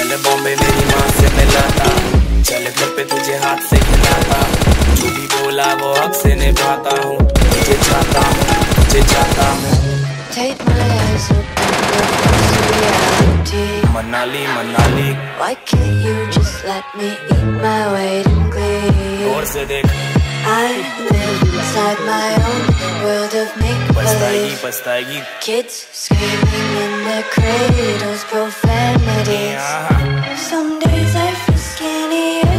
चल बॉम्बे मेरी माँ से मिलाता, चल घर पे तुझे हाथ से खिलाता, जो भी बोला वो हक से निभाता हूँ, तुझे चाहता हूँ, तुझे चाहता हूँ। Manali Manali Why can't you just let me eat my weight in glee? और से देख I live inside my own world of make-believe. पछताएगी पछताएगी Kids screaming in their cradles, profanities. Some days I feel skinny.